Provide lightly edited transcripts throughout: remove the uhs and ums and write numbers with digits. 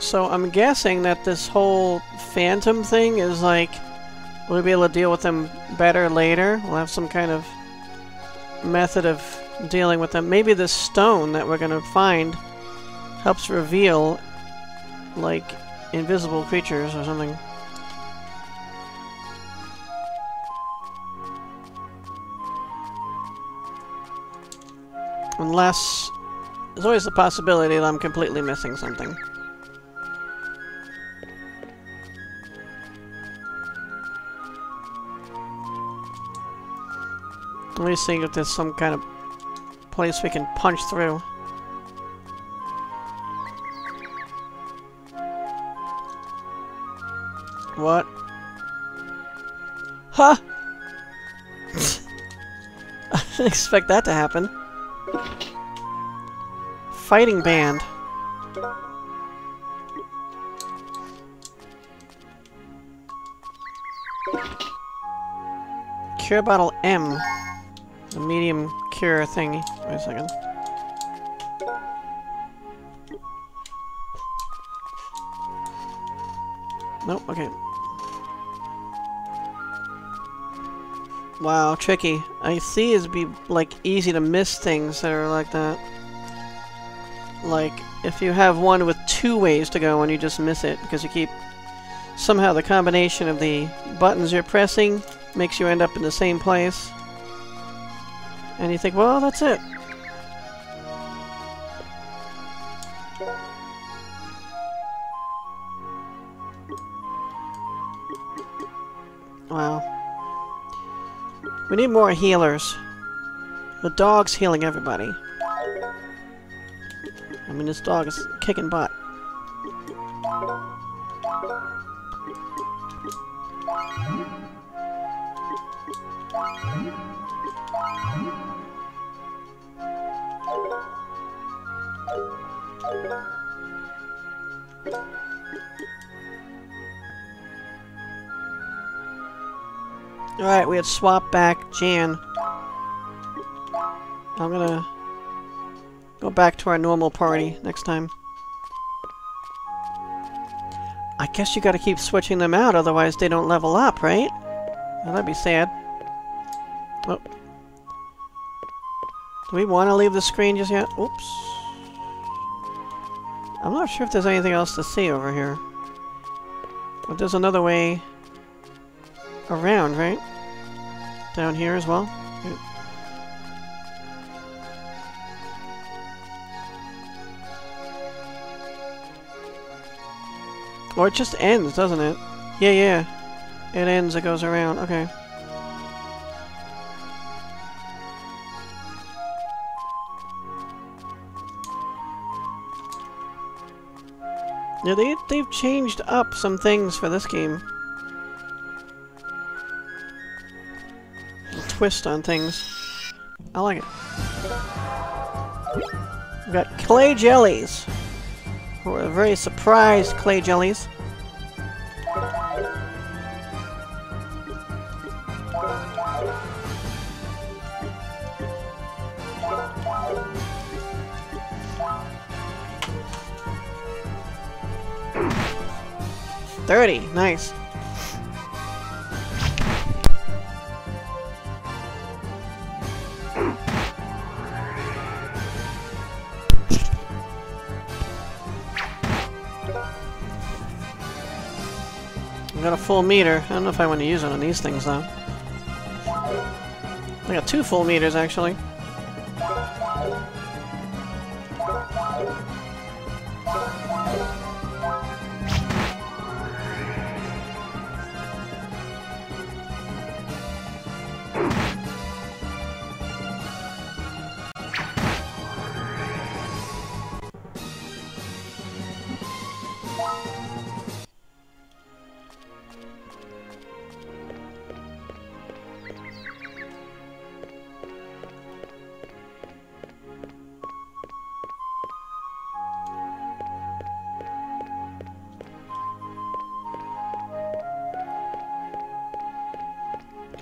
So I'm guessing that this whole phantom thing is like, we'll be able to deal with them better later. We'll have some kind of method of dealing with them. Maybe this stone that we're gonna find helps reveal, like, invisible creatures or something. Unless... there's always the possibility that I'm completely missing something. Let me see if there's some kind of place we can punch through. What? Huh? I didn't expect that to happen. Fighting band. Cure bottle M. The medium cure thingy. Wait a second. Nope, okay. Wow, tricky. I see it'd be, like, easy to miss things that are like that. Like, if you have one with two ways to go and you just miss it, because you keep... somehow the combination of the buttons you're pressing makes you end up in the same place. And you think, well, that's it. Wow. We need more healers. The dog's healing everybody. I mean, this dog is kicking butt. Alright, we had swapped back Jan. I'm gonna go back to our normal party next time. I guess you gotta keep switching them out, otherwise they don't level up, right? Well, that'd be sad. Oh. Do we want to leave the screen just yet? Oops. I'm not sure if there's anything else to see over here. But there's another way around, right? Down here as well? Yep. Or it just ends, doesn't it? Yeah, yeah. It ends, it goes around. Okay. Yeah, they've changed up some things for this game. Twist on things. I like it. We've got clay jellies. We're very surprised clay jellies. $30, nice. I got a full meter. I don't know if I want to use it on these things though. I got 2 full meters actually.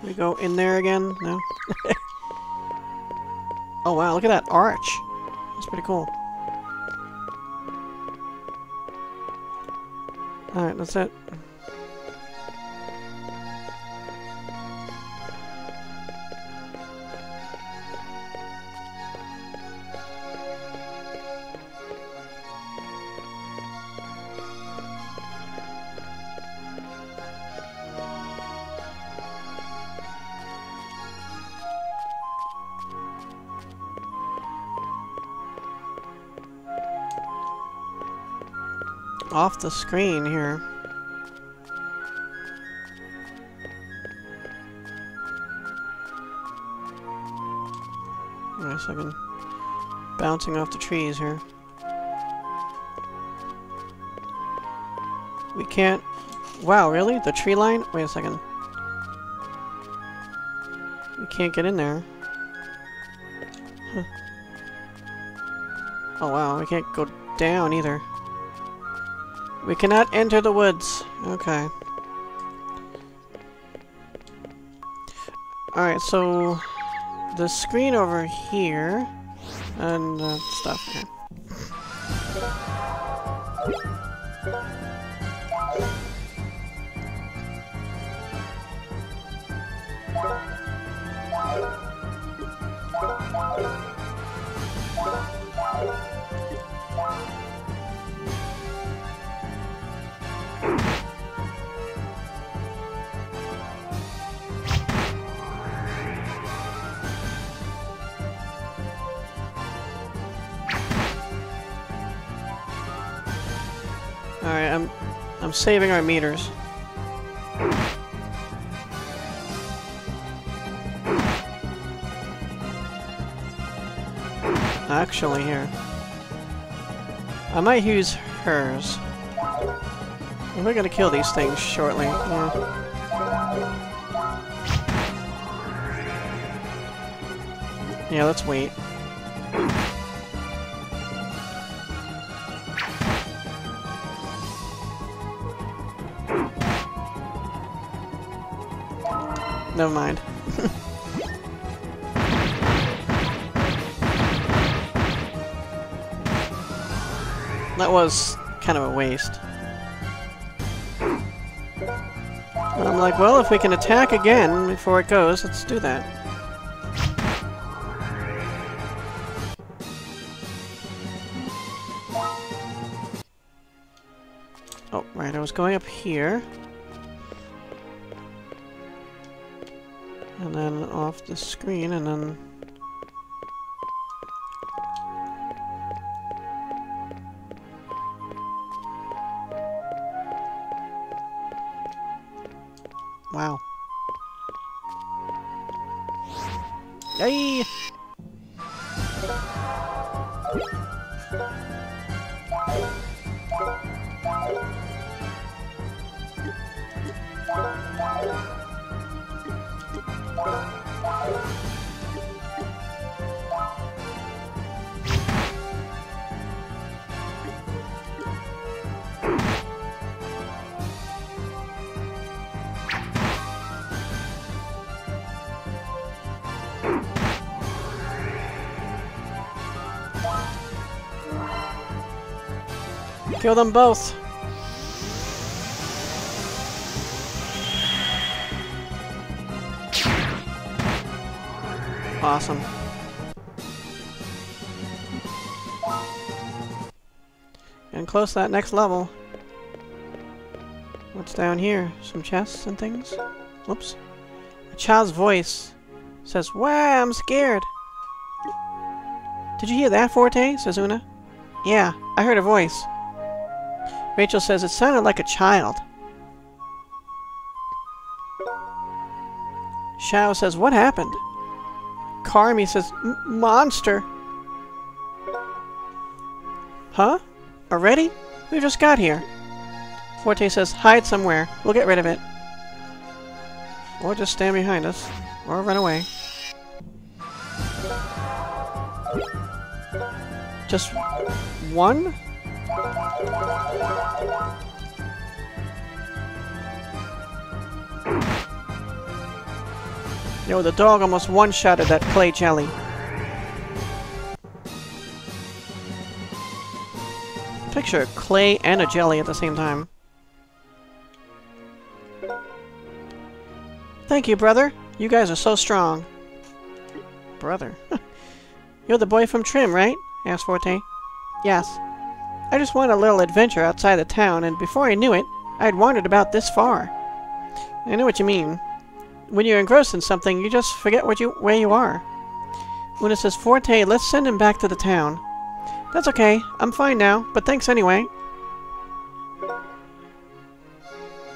We go in there again? No? Oh wow, look at that arch. That's pretty cool. Alright, that's it. Off the screen here. Alright, so I've been bouncing off the trees here. We can't... Wow, really? The tree line? Wait a second. We can't get in there. Huh. Oh wow, we can't go down either. We cannot enter the woods. Okay. Alright, so the screen over here and stuff here. Alright, I'm saving our meters. Actually, here. I might use hers. We're gonna kill these things shortly. Yeah. Yeah, let's wait. Never mind. That was kind of a waste. But I'm like, well, if we can attack again before it goes, let's do that. Oh, right, I was going up here. And then off the screen, and then... Wow. Yay! Kill them both! Awesome. And close to that next level. What's down here? Some chests and things? Whoops. A child's voice says, "Wow, I'm scared!" Did you hear that, Forte? Says Una. Yeah, I heard a voice. Rachel says, it sounded like a child. Xiao says, what happened? Carmi says, monster. Huh? Already? We just got here. Forte says, hide somewhere. We'll get rid of it. Or just stand behind us. Or run away. Just one? Yo, the dog almost one-shotted that clay jelly. Picture clay and a jelly at the same time. Thank you, brother. You guys are so strong. Brother? You're the boy from Trim, right? Asked Forte. Yes. I just wanted a little adventure outside the town, and before I knew it, I had wandered about this far. I know what you mean. When you're engrossed in something, you just forget where you are. Una says, Forte, let's send him back to the town. That's okay. I'm fine now, but thanks anyway.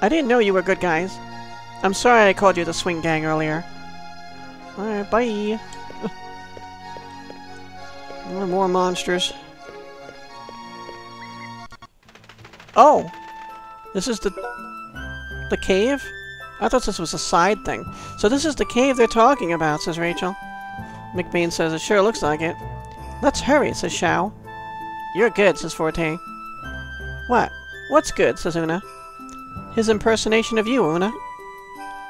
I didn't know you were good guys. I'm sorry I called you the swing gang earlier. Alright, bye. More monsters. Oh! This is the cave? I thought this was a side thing. So this is the cave they're talking about, says Rachel. McBain says, it sure looks like it. Let's hurry, says Xiao. You're good, says Forte. What? What's good, says Una. His impersonation of you, Una.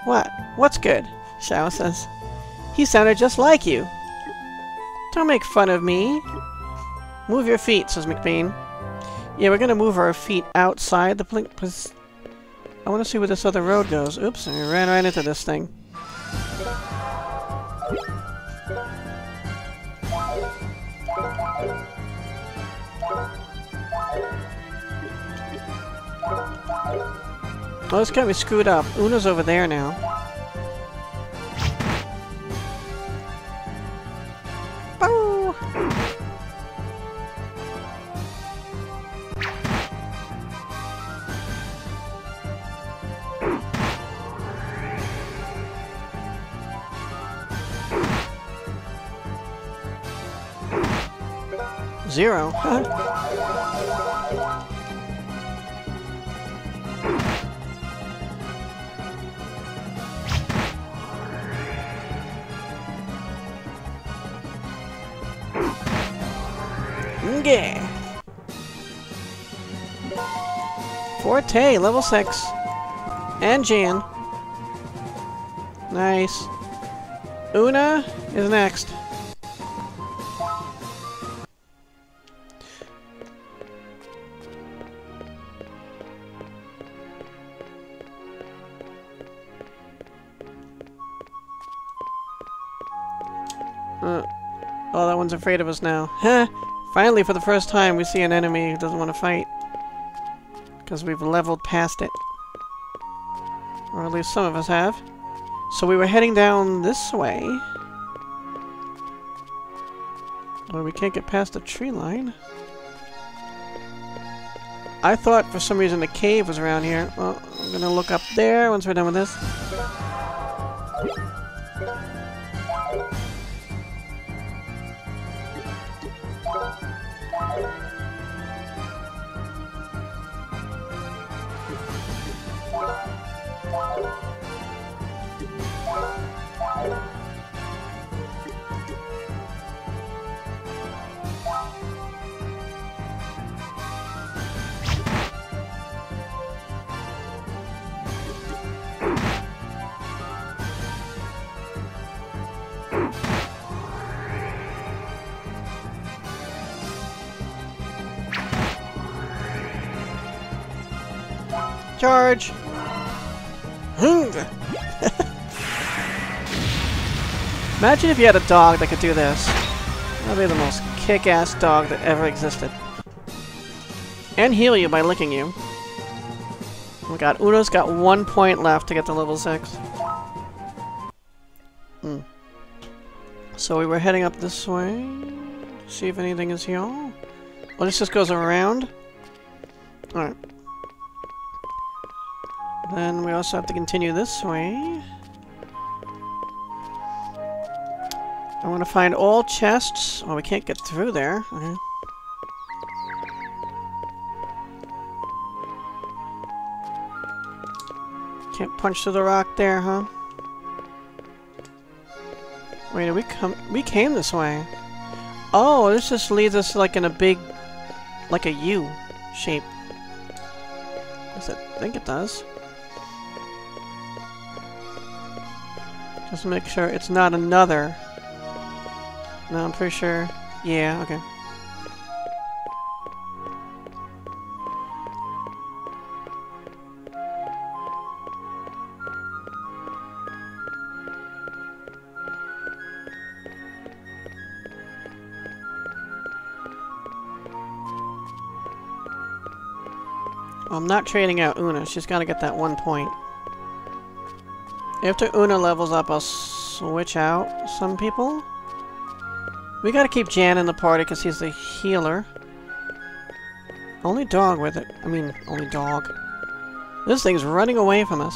What? What's good? Xiao says. He sounded just like you. Don't make fun of me. Move your feet, says McBain. Yeah, we're gonna move our feet outside the plink. I want to see where this other road goes. Oops, I ran right into this thing. Oh, this got me screwed up. Una's over there now. Boo! Zero, huh? Yeah. Forte, level 6. And Jan. Nice. Una is next. Oh, that one's afraid of us now. Huh? Finally, for the first time, we see an enemy who doesn't want to fight. Because we've leveled past it. Or at least some of us have. So we were heading down this way. Well, we can't get past the tree line. I thought for some reason the cave was around here. Well, I'm going to look up there once we're done with this. Charge! Imagine if you had a dog that could do this. That'd be the most kick-ass dog that ever existed. And heal you by licking you. Oh my god, Uno's got 1 point left to get to level 6. So we were heading up this way. See if anything is here. Well, this just goes around. Alright. Then we also have to continue this way. I want to find all chests. Well, we can't get through there. Okay. Can't punch through the rock there, huh? Wait, did we come? We came this way. Oh, this just leads us like in a big, like a U shape. Yes, I think it does. Just make sure it's not another. No, I'm pretty sure. Yeah, okay. I'm not trading out Una. She's gotta get that 1 point. After Una levels up, I'll switch out some people. We gotta keep Jan in the party because he's the healer. Only dog with it. I mean, only dog. This thing's running away from us.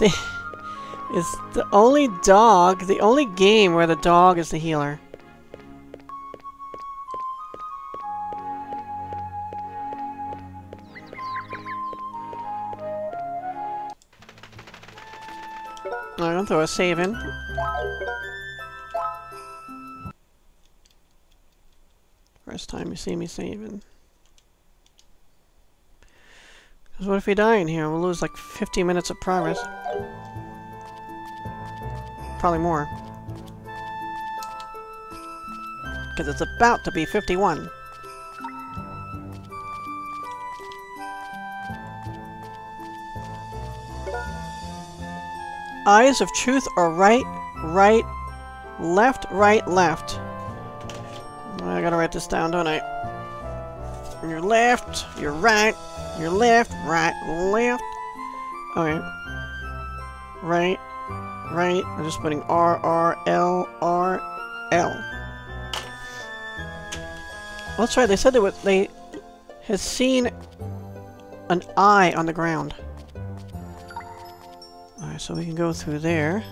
It's the only dog, the only game where the dog is the healer. I'm gonna throw a save in. First time you see me saving. Because what if we die in here? We'll lose like 15 minutes of progress. Probably more. Because it's about to be 51. Eyes of Truth are right, right, left. I gotta write this down, don't I? You're left, you're right, you're left, right, left. Okay. Right. Right, I'm just putting R, R, L, R, L. That's right, they said that they had seen an eye on the ground. Alright, so we can go through there.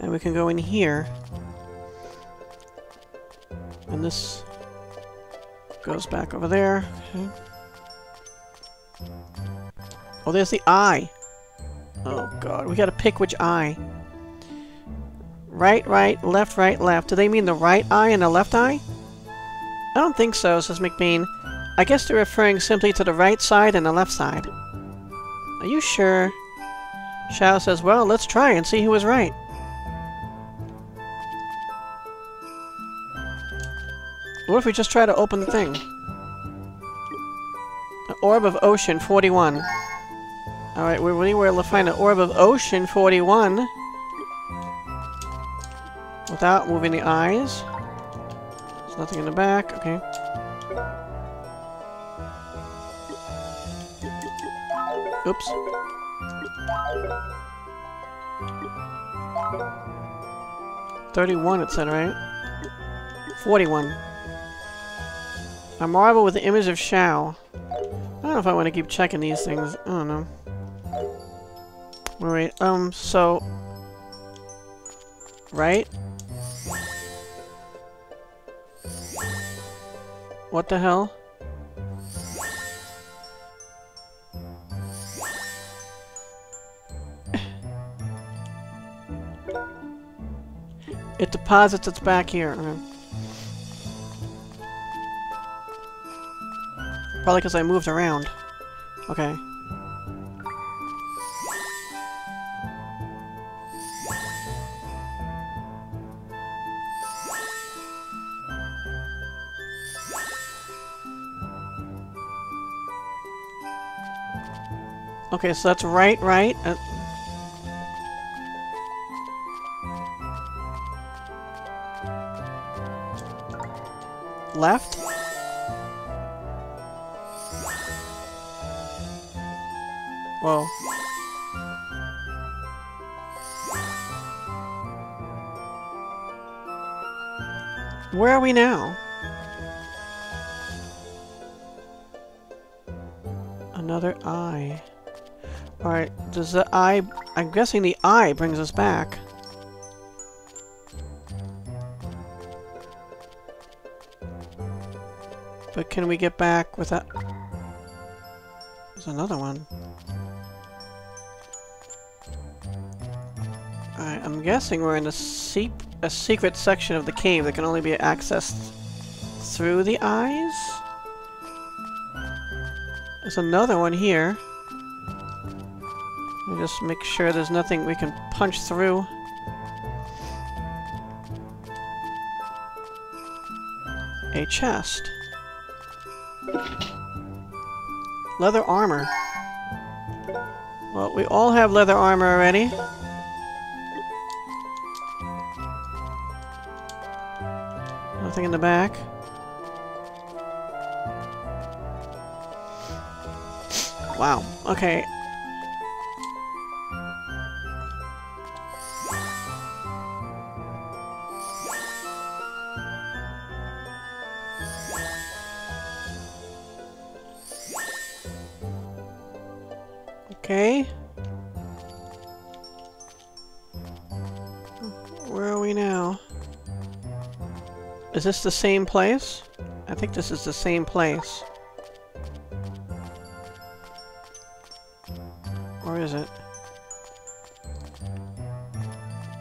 And we can go in here. And this goes back over there. Okay. Oh, there's the eye! Oh god, we gotta pick which eye. Right, left, left. Do they mean the right eye and the left eye? I don't think so, says McBain. I guess they're referring simply to the right side and the left side. Are you sure? Xiao says, well, let's try and see who is right. What if we just try to open the thing? The Orb of Ocean 41. Alright, we're anywhere to find an Orb of Ocean 41 without moving the eyes. There's nothing in the back, okay. Oops. It said, right? 41. I marvel with the image of Xiao. I don't know if I want to keep checking these things. I don't know. Alright, so... Right? What the hell? It deposits its back here. Probably because I moved around. Okay. Okay, so that's right. Left? Whoa. Where are we now? Another eye. Alright, does the eye... I'm guessing the eye brings us back. But can we get back with that? There's another one. Alright, I'm guessing we're in a secret section of the cave that can only be accessed through the eyes? There's another one here. Just make sure there's nothing we can punch through. A chest. Leather armor. Well, we all have leather armor already. Nothing in the back. Wow. Okay. Okay. Where are we now? Is this the same place? I think this is the same place. Or is it?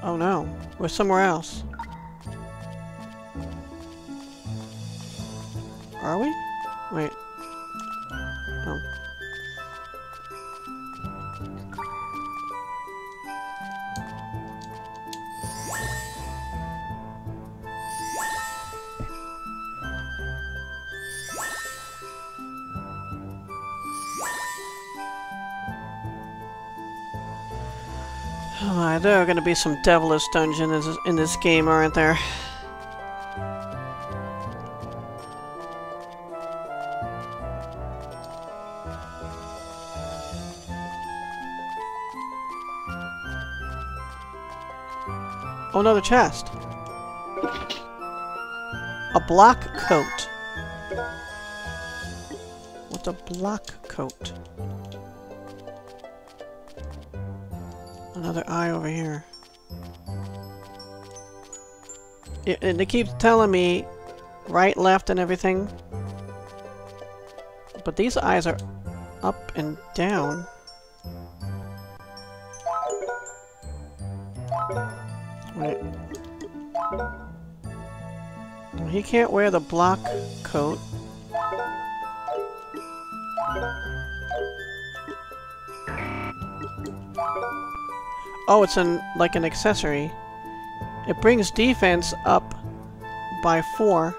Oh no, we're somewhere else. Are we? Wait. Oh. There are going to be some devilish dungeons in this game, aren't there? Oh, another chest. A block coat. What's a block coat? Another eye over here. Yeah, and they keep telling me right, left, and everything. But these eyes are up and down. Wait. He can't wear the block coat. Oh, it's like an accessory. It brings defense up by 4.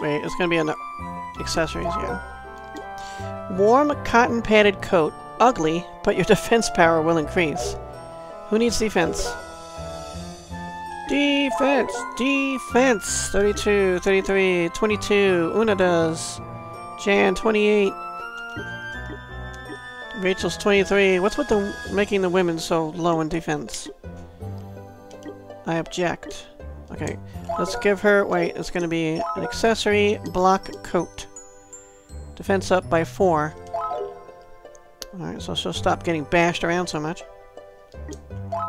Wait, it's gonna be on the accessories, yeah. Warm cotton padded coat. Ugly, but your defense power will increase. Who needs defense? Defense! Defense! 32, 33, 22, Una does. Jan, 28. Rachel's 23. What's with making the women so low in defense? I object. Okay, let's give her... Wait, it's gonna be an accessory block coat. Defense up by 4. Alright, so she'll stop getting bashed around so much.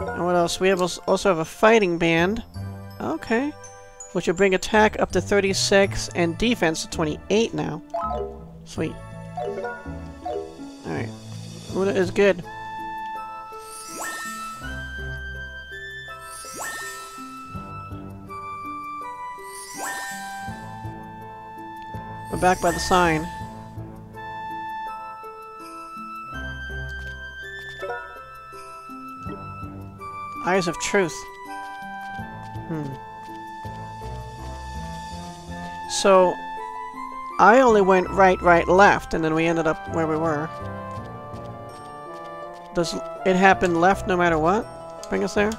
And what else? We also have a fighting band. Okay. Which will bring attack up to 36 and defense to 28 now. Sweet. Alright. Una is good. We're back by the sign. Eyes of Truth. So, I only went right, right, left, and then we ended up where we were. Does it happen left no matter what? Bring us there?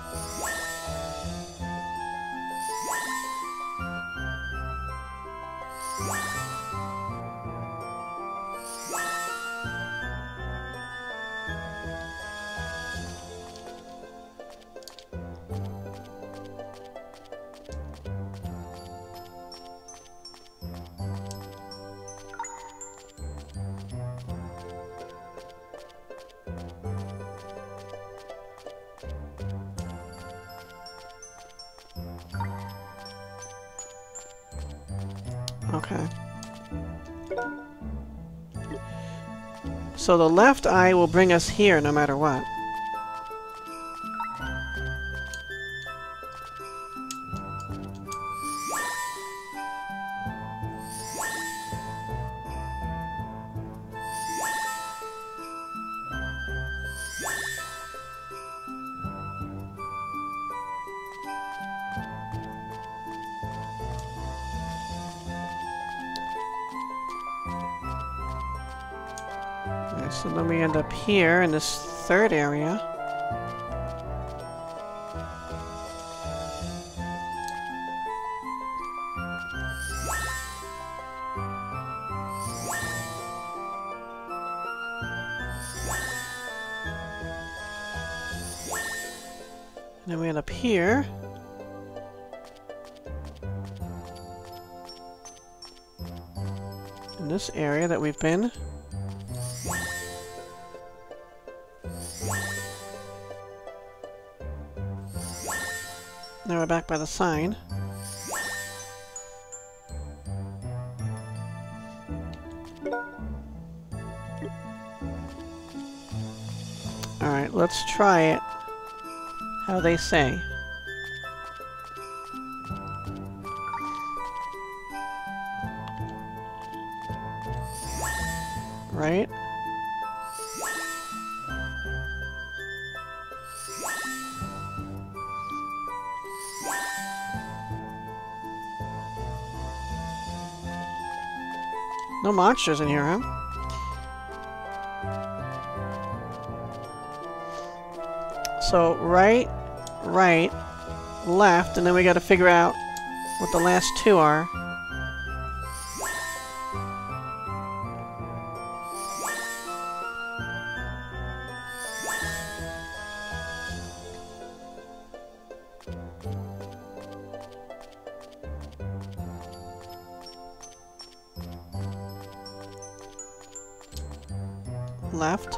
Okay. So the left eye will bring us here no matter what. So then we end up here in this third area. then we end up here. In this area that we've been. Now we're back by the sign. Alright, let's try it how they say. Right? No monsters in here, huh? So right, left, and then we gotta figure out what the last two are. Left.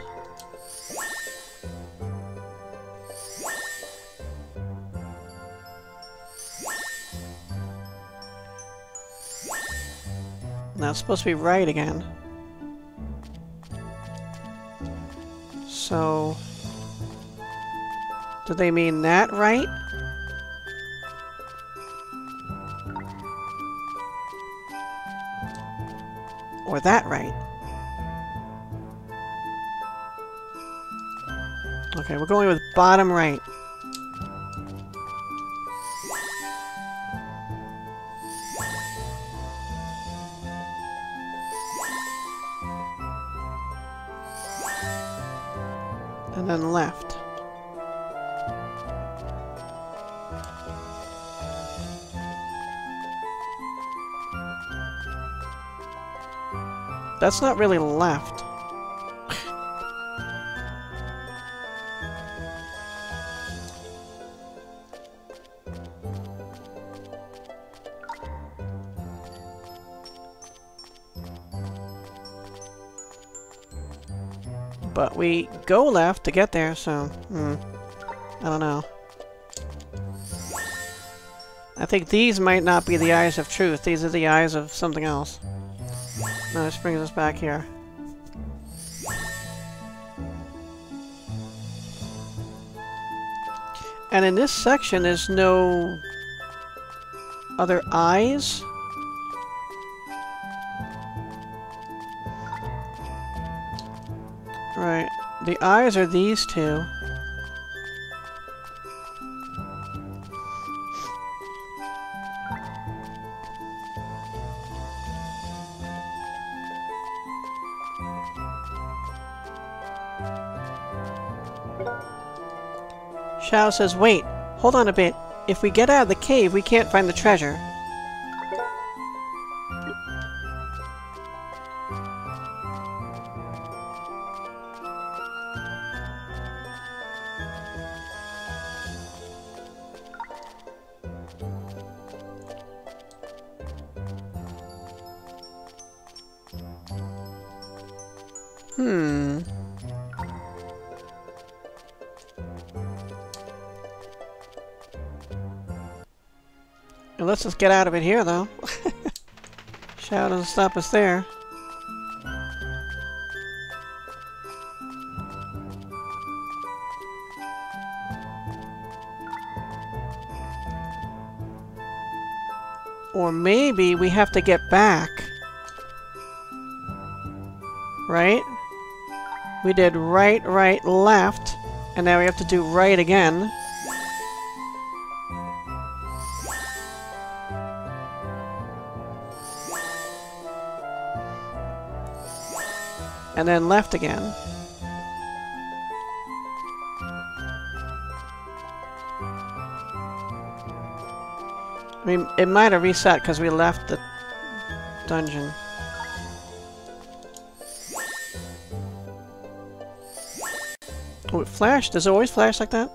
Now it's supposed to be right again. So, do they mean that right? Or that right? Okay, we're going with bottom right. And then left. That's not really left. But we go left to get there, so, I don't know. I think these might not be the Eyes of Truth. These are the eyes of something else. No, this brings us back here. And in this section, there's no other eyes. Right, the eyes are these two. Shao says, wait, hold on a bit. If we get out of the cave, we can't find the treasure. Let's just get out of it here, though. Shao doesn't stop us there. Or maybe we have to get back. Right? We did right, left, and now we have to do right again. And then left again. I mean, it might have reset because we left the dungeon. Oh, it flashed. Does it always flash like that?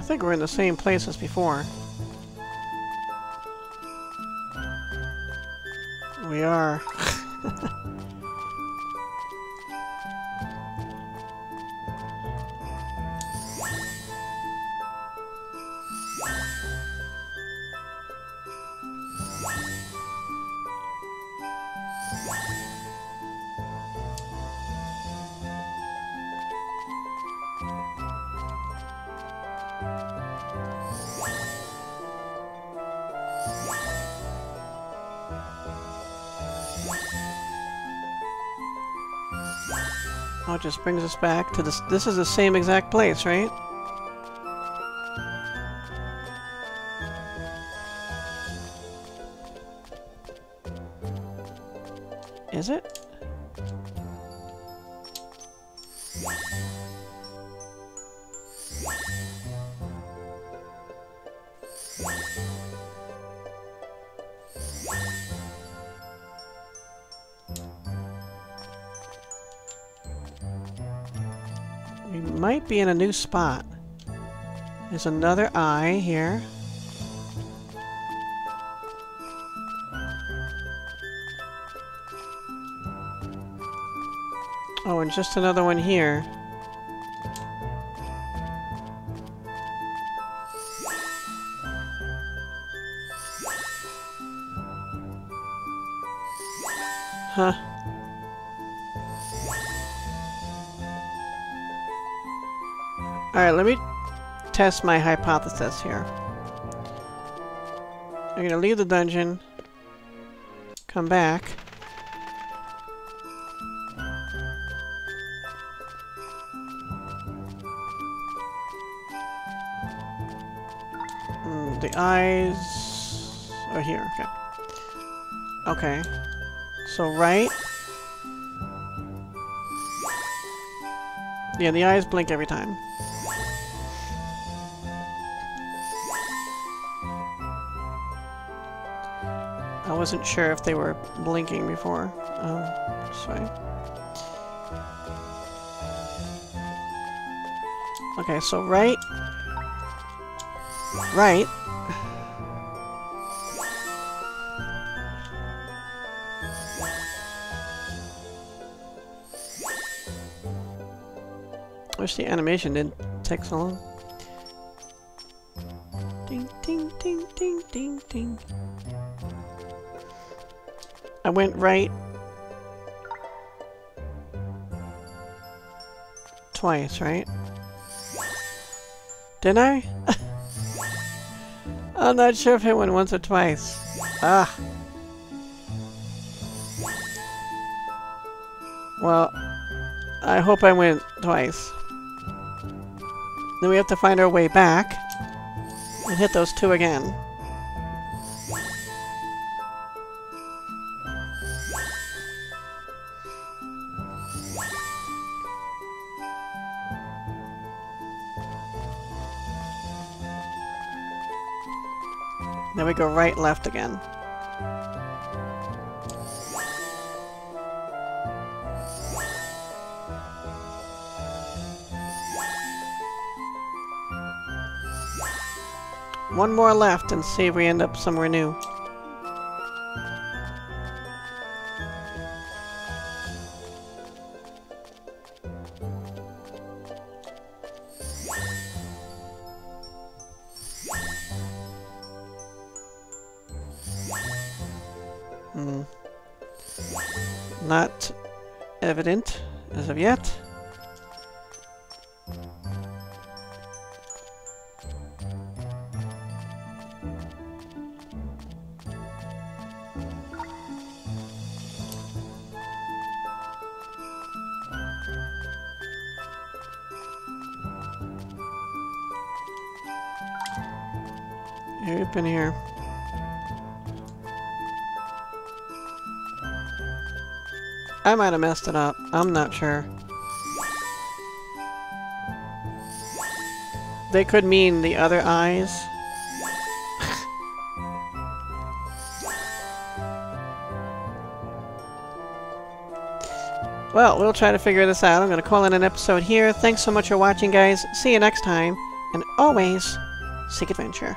I think we're in the same place as before. We are. Oh, it just brings us back to this. This is the same exact place, right? Is it? Might be in a new spot. There's another eye here. Oh, and just another one here. Huh. Alright, let me test my hypothesis here. I'm gonna leave the dungeon, come back. The eyes are here, okay. Okay, so right. Yeah, the eyes blink every time. I wasn't sure if they were blinking before. Sorry. Okay, so right. Right. Wish the animation didn't take so long. Ding, ding, ding, ding, ding, ding. I went right twice, right? Didn't I? I'm not sure if it went once or twice. Ah. Well, I hope I went twice. Then we have to find our way back and hit those two again. Then we go right, left again. One more left and see if we end up somewhere new. Not evident as of yet. We've been here. I might have messed it up. I'm not sure. They could mean the other eyes. Well, we'll try to figure this out. I'm going to call it an episode here. Thanks so much for watching, guys. See you next time. and always seek adventure.